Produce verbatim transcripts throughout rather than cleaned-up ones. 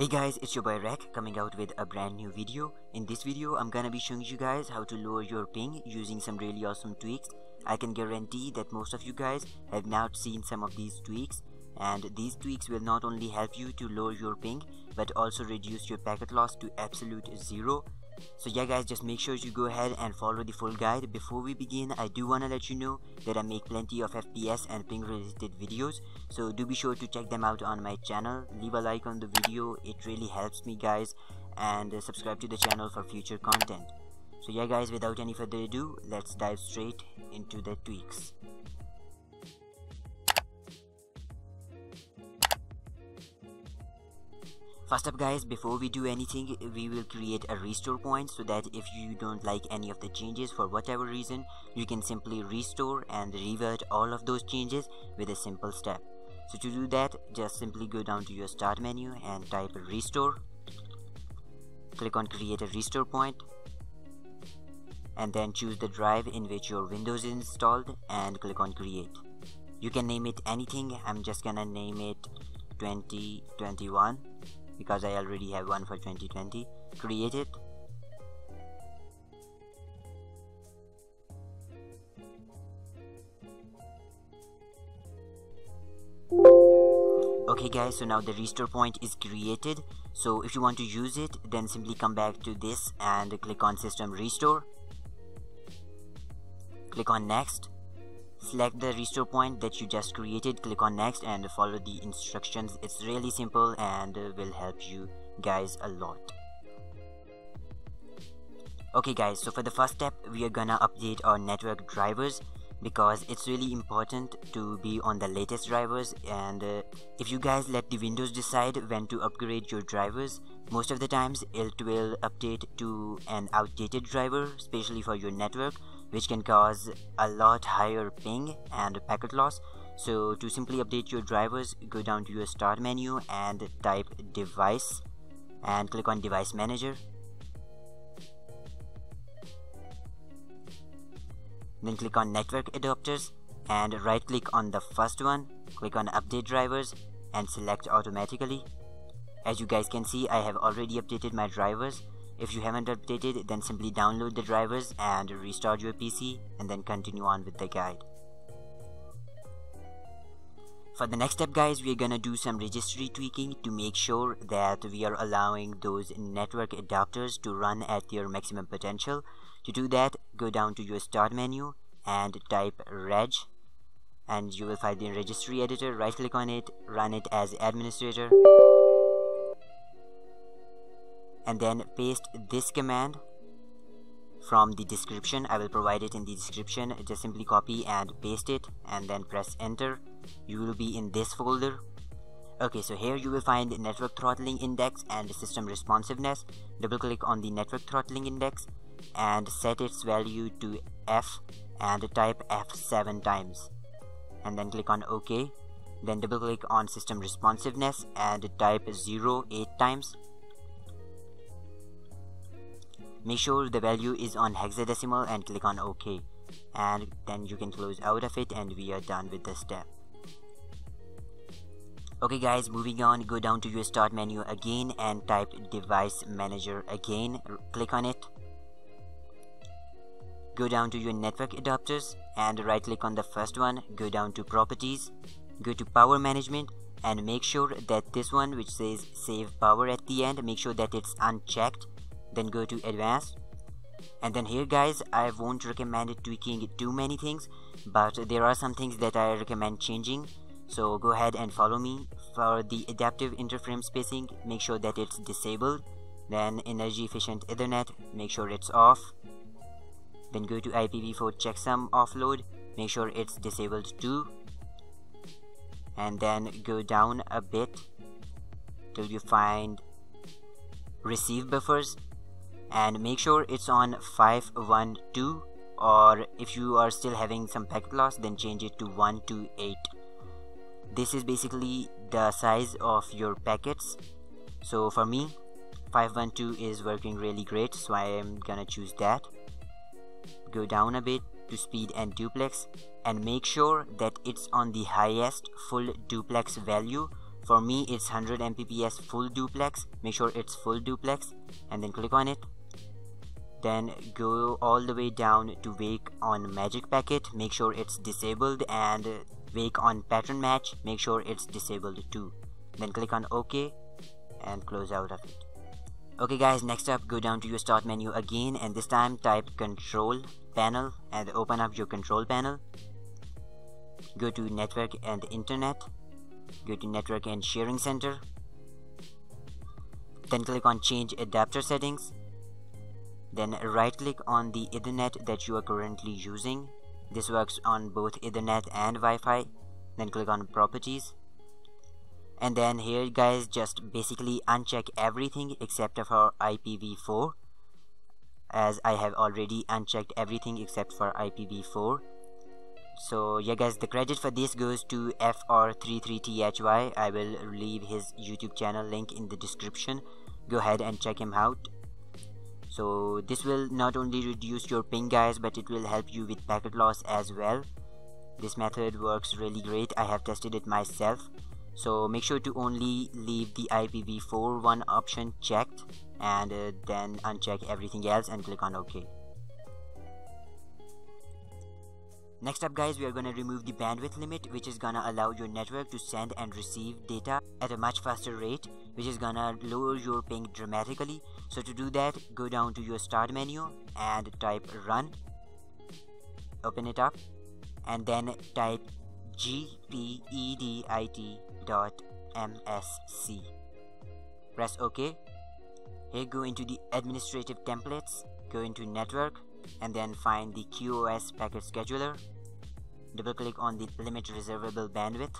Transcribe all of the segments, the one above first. Hey guys, it's your boy Rek coming out with a brand new video. In this video, I'm gonna be showing you guys how to lower your ping using some really awesome tweaks. I can guarantee that most of you guys have now seen some of these tweaks, and these tweaks will not only help you to lower your ping but also reduce your packet loss to absolute zero. So yeah guys, just make sure you go ahead and follow the full guide. Before we begin, I do wanna let you know that I make plenty of F P S and ping related videos, so do be sure to check them out on my channel. Leave a like on the video, it really helps me guys, and subscribe to the channel for future content. So yeah guys, without any further ado, let's dive straight into the tweaks. First up guys, before we do anything, we will create a restore point so that if you don't like any of the changes for whatever reason, you can simply restore and revert all of those changes with a simple step. So to do that, just simply go down to your start menu and type restore, click on create a restore point, and then choose the drive in which your Windows is installed and click on create. You can name it anything. I'm just gonna name it twenty twenty-one. Because I already have one for twenty twenty, create it. Okay guys, so now the restore point is created. So if you want to use it, then simply come back to this and click on system restore. Click on next. Select the restore point that you just created, click on next and follow the instructions. It's really simple and will help you guys a lot. Okay guys, so for the first step, we are gonna update our network drivers because it's really important to be on the latest drivers, and uh, if you guys let the Windows decide when to upgrade your drivers, most of the times it will update to an outdated driver, especially for your network, which can cause a lot higher ping and packet loss. So to simply update your drivers, go down to your start menu and type device and click on device manager. Then click on network adapters and right click on the first one, click on update drivers and select automatically. As you guys can see, I have already updated my drivers. If you haven't updated, then simply download the drivers and restart your P C and then continue on with the guide. For the next step guys, we are gonna do some registry tweaking to make sure that we are allowing those network adapters to run at their maximum potential. To do that, go down to your start menu and type reg and you will find the registry editor, right click on it, run it as administrator. And then paste this command from the description. I will provide it in the description. Just simply copy and paste it and then press enter. You will be in this folder. Okay, so here you will find network throttling index and system responsiveness. Double click on the network throttling index and set its value to F and type F seven times and then click on OK. Then double click on system responsiveness and type zero eight times. Make sure the value is on hexadecimal and click on OK, and then you can close out of it and we are done with this step. Okay guys, moving on, go down to your start menu again and type device manager again, click on it. Go down to your network adapters and right click on the first one, go down to properties, go to power management and make sure that this one which says save power at the end, make sure that it's unchecked. Then go to advanced, and then here guys, I won't recommend tweaking too many things, but there are some things that I recommend changing, so go ahead and follow me. For the adaptive interframe spacing, make sure that it's disabled. Then energy efficient Ethernet, make sure it's off. Then go to I P v four checksum offload, make sure it's disabled too, and then go down a bit till you find receive buffers and make sure it's on five one two, or if you are still having some packet loss, then change it to one two eight. This is basically the size of your packets, so for me five one two is working really great, so I am gonna choose that. Go down a bit to speed and duplex and make sure that it's on the highest full duplex value. for me it's one hundred megabits per second full duplex. Make sure it's full duplex and then click on it. Then go all the way down to wake on magic packet, make sure it's disabled, and wake on pattern match, make sure it's disabled too. Then click on OK and close out of it. Okay guys, next up go down to your start menu again, and this time type control panel and open up your control panel. Go to network and internet, go to network and sharing center, then click on change adapter settings. Then right click on the Ethernet that you are currently using. This works on both Ethernet and Wi-Fi. Then click on properties. And then here guys, just basically uncheck everything except for I P v four, as I have already unchecked everything except for I P v four. So yeah guys, the credit for this goes to F R thirty-three T H Y. I will leave his YouTube channel link in the description. Go ahead and check him out. So this will not only reduce your ping guys, but it will help you with packet loss as well. This method works really great. I have tested it myself. So make sure to only leave the I P v four one option checked, and uh, then uncheck everything else and click on OK. Next up guys, we are gonna remove the bandwidth limit, which is gonna allow your network to send and receive data at a much faster rate, which is gonna lower your ping dramatically. So to do that, go down to your start menu and type run, open it up, and then type gpedit.msc. Press OK. Here go into the administrative templates, go into network, and then find the Q o S packet scheduler. Double click on the limit reservable bandwidth.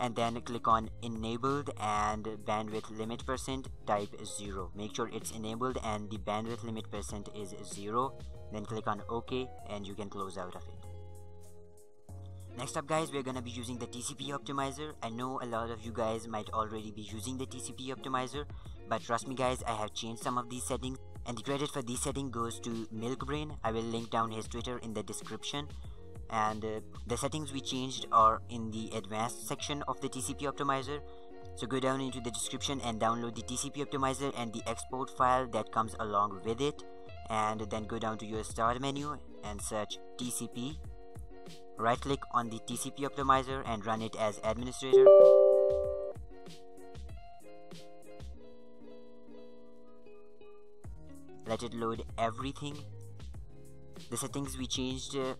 And then click on enabled and bandwidth limit percent type zero. Make sure it's enabled and the bandwidth limit percent is zero. Then click on OK and you can close out of it. Next up guys, we're gonna be using the T C P optimizer. I know a lot of you guys might already be using the T C P optimizer, but trust me guys, I have changed some of these settings, and the credit for these settings goes to MilkBrain. I will link down his Twitter in the description, and uh, the settings we changed are in the advanced section of the T C P optimizer. So go down into the description and download the T C P optimizer and the export file that comes along with it, and then go down to your start menu and search T C P. Right click on the T C P optimizer and run it as administrator. Let it load everything. The settings we changed, uh,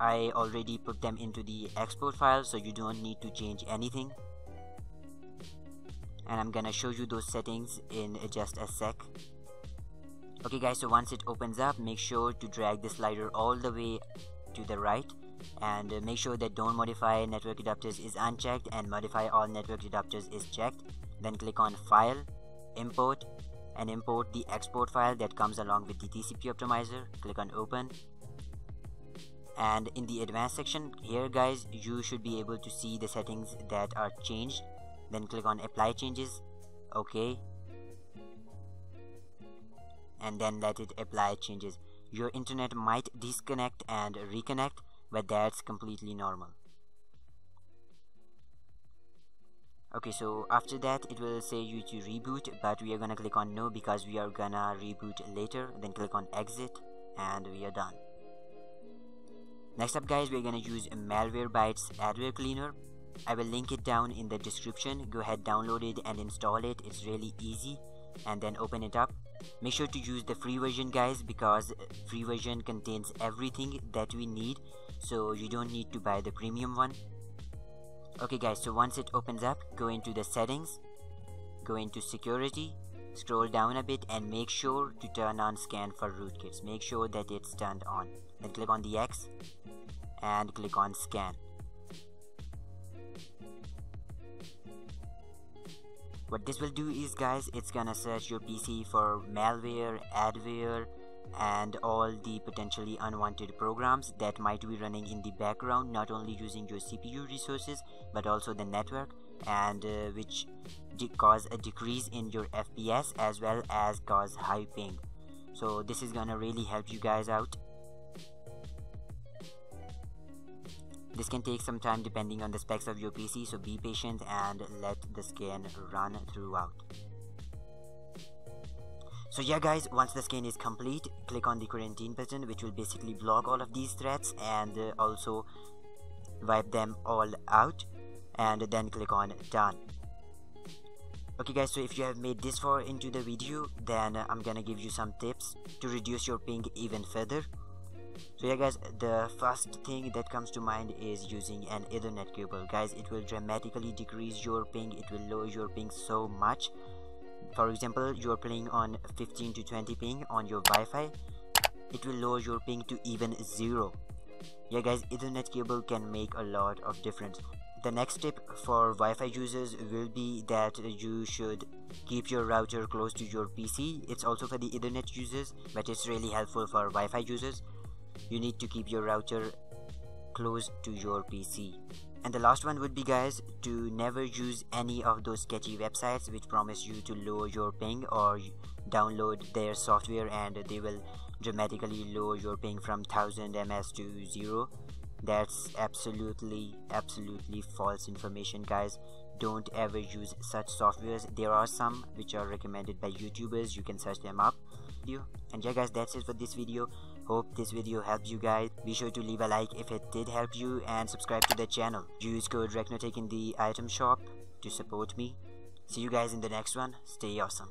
I already put them into the export file, so you don't need to change anything. And I'm gonna show you those settings in just a sec. Okay guys, so once it opens up, make sure to drag the slider all the way to the right, and uh, make sure that don't modify network adapters is unchecked and modify all network adapters is checked. Then click on file, import, and import the export file that comes along with the T C P optimizer. Click on open, and in the advanced section here guys, you should be able to see the settings that are changed. Then click on apply changes, OK, and then let it apply changes. Your internet might disconnect and reconnect, but that's completely normal. Okay, so after that it will say you to reboot, but we are gonna click on no because we are gonna reboot later. Then click on exit and we are done. Next up guys, we're gonna use Malwarebytes adware cleaner. I will link it down in the description. Go ahead, download it and install it. It's really easy, and then open it up. Make sure to use the free version guys, because free version contains everything that we need, so you don't need to buy the premium one. Okay guys, so once it opens up, go into the settings, go into security, scroll down a bit, and make sure to turn on scan for rootkits. Make sure that it's turned on. Then click on the X and click on scan. What this will do is guys, it's gonna search your P C for malware, adware, and all the potentially unwanted programs that might be running in the background, not only using your C P U resources but also the network, and uh, which cause a decrease in your F P S as well as cause high ping. So this is gonna really help you guys out. This can take some time depending on the specs of your P C, so be patient and let the scan run throughout. So yeah guys, once the scan is complete, click on the quarantine button, which will basically block all of these threats and uh, also wipe them all out, and then click on done. Okay guys, so if you have made this far into the video, then uh, I'm gonna give you some tips to reduce your ping even further. So yeah guys, the first thing that comes to mind is using an Ethernet cable. Guys, it will dramatically decrease your ping, it will lower your ping so much. For example, you are playing on fifteen to twenty ping on your Wi-Fi, it will lower your ping to even zero. Yeah guys, Ethernet cable can make a lot of difference. The next tip for Wi-Fi users will be that you should keep your router close to your P C. It's also for the Ethernet users, but it's really helpful for Wi-Fi users. You need to keep your router close to your P C. And the last one would be, guys, to never use any of those sketchy websites which promise you to lower your ping, or download their software and they will dramatically lower your ping from one thousand M S to zero. That's absolutely, absolutely false information, guys. Don't ever use such softwares. There are some which are recommended by YouTubers. You can search them up. And yeah guys, that's it for this video. Hope this video helped you guys. Be sure to leave a like if it did help you, and subscribe to the channel. Use code Reknotic in the item shop to support me. See you guys in the next one. Stay awesome.